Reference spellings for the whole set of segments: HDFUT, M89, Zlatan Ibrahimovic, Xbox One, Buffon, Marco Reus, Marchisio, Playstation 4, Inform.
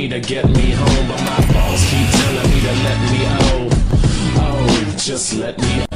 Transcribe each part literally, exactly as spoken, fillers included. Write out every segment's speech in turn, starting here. me to get me home, but my balls keep telling me to let me out. Oh, just let me out.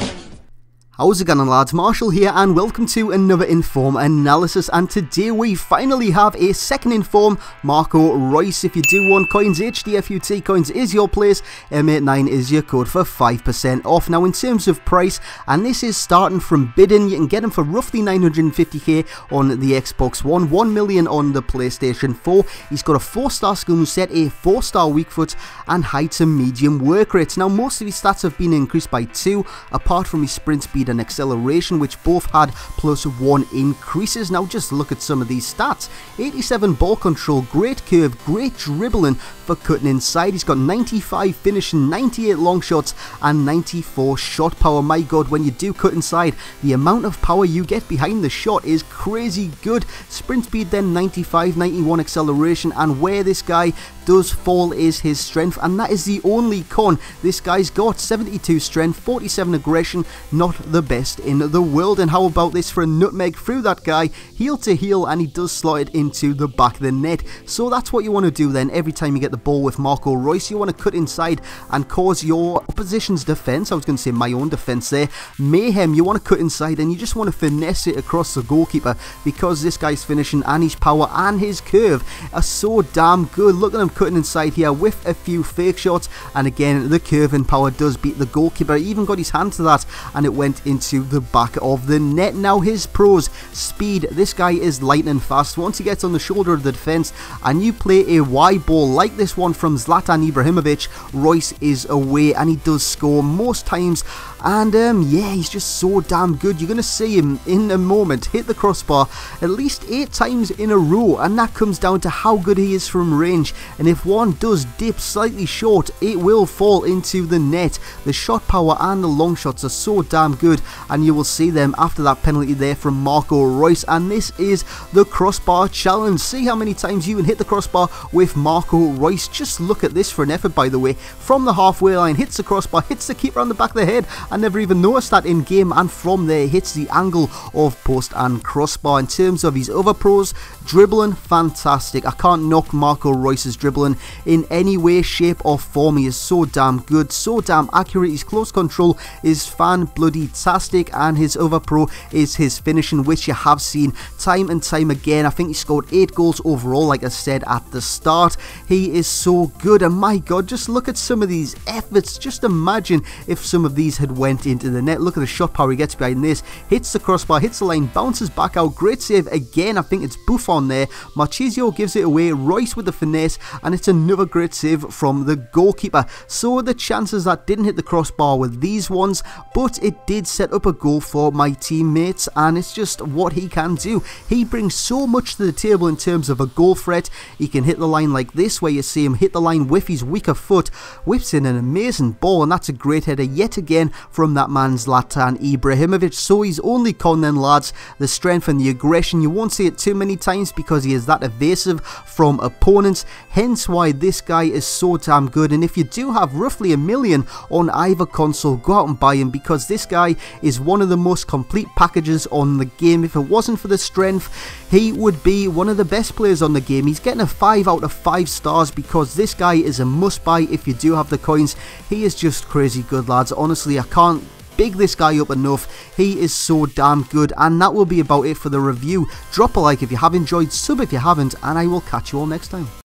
How's it going, lads? Marshall here, and welcome to another Inform analysis. And today we finally have a second Inform, Marco Reus. If you do want coins, H D F U T coins is your place. M eighty-nine is your code for five percent off. Now, in terms of price, and this is starting from bidding, you can get them for roughly nine hundred fifty K on the Xbox One, one million on the PlayStation four. He's got a four star skill set, a four star weak foot, and high to medium work rates. Now, most of his stats have been increased by two, apart from his sprint speed and acceleration, which both had plus one increases. Now just look at some of these stats. eighty-seven ball control, great curve, great dribbling for cutting inside. He's got ninety-five finishing, ninety-eight long shots and ninety-four shot power. My god, when you do cut inside, the amount of power you get behind the shot is crazy good. Sprint speed then ninety-five, ninety-one acceleration, and where this guy does fall is his strength, and that is the only con this guy's got. Seventy-two strength, forty-seven aggression, not the best in the world. And how about this for a nutmeg through that guy, heel to heel, and he does slot it into the back of the net. So that's what you want to do then. Every time you get the ball with Marco Reus, you want to cut inside and cause your opposition's defence, I was going to say my own defence there, mayhem. You want to cut inside and you just want to finesse it across the goalkeeper, because this guy's finishing and his power and his curve are so damn good. Look at him cutting inside here with a few fake shots, and again the curve and power does beat the goalkeeper. He even got his hand to that and it went into the back of the net. Now his pros speed, this guy is lightning fast. Once he gets on the shoulder of the defence and you play a wide ball like this one from Zlatan Ibrahimovic, Reus is away and he does score most times. And um, yeah, he's just so damn good. You're going to see him in a moment hit the crossbar at least eight times in a row, and that comes down to how good he is from range. And if one does dip slightly short, it will fall into the net. The shot power and the long shots are so damn good, and you will see them after that penalty there from Marco Reus. And this is the crossbar challenge. See how many times you can hit the crossbar with Marco Reus. Just look at this for an effort, by the way, from the halfway line, hits the crossbar, hits the keeper on the back of the head. I never even noticed that in game, and from there hits the angle of post and crossbar. In terms of his other pros, dribbling, fantastic. I can't knock Marco Reus's dribbling in any way, shape or form. He is so damn good, so damn accurate. His close control is fan bloody fantastic, and his other pro is his finishing, which you have seen time and time again. I think he scored eight goals overall, like I said at the start. He is so good, and my god, just look at some of these efforts. Just imagine if some of these had went into the net. Look at the shot power he gets behind this, hits the crossbar, hits the line, bounces back out. Great save again, I think it's Buffon there. Marchisio gives it away, Reus with the finesse, and it's another great save from the goalkeeper. So the chances that didn't hit the crossbar were these ones, but it did Did set up a goal for my teammates, and it's just what he can do. He brings so much to the table in terms of a goal threat. He can hit the line like this, where you see him hit the line with his weaker foot, whips in an amazing ball, and that's a great header yet again from that man Zlatan Ibrahimovic. So he's only con then, lads, the strength and the aggression. You won't see it too many times because he is that evasive from opponents, hence why this guy is so damn good. And if you do have roughly a million on either console, go out and buy him, because this guy is one of the most complete packages on the game. If it wasn't for the strength, he would be one of the best players on the game. He's getting a five out of five stars because this guy is a must buy if you do have the coins. He is just crazy good, lads. Honestly, I can't big this guy up enough. He is so damn good. And that will be about it for the review. Drop a like if you have enjoyed, sub if you haven't, and I will catch you all next time.